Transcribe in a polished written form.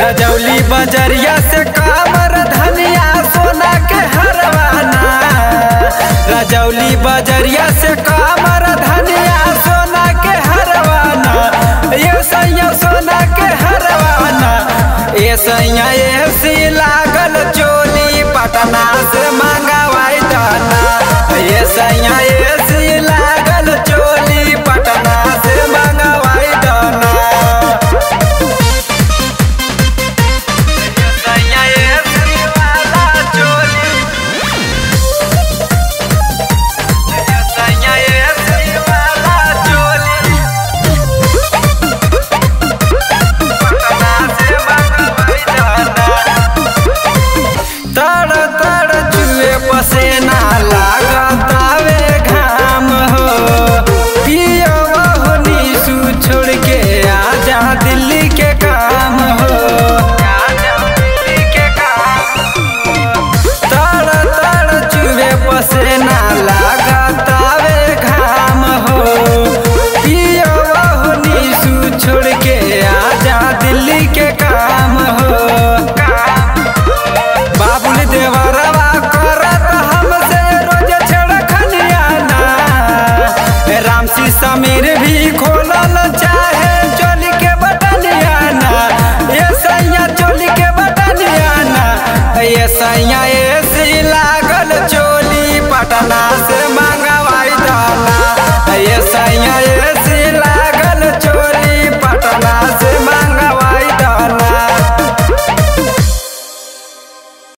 रजौली बजरिया से कामर धनिया सोना के हरवाना, रजौली बजरिया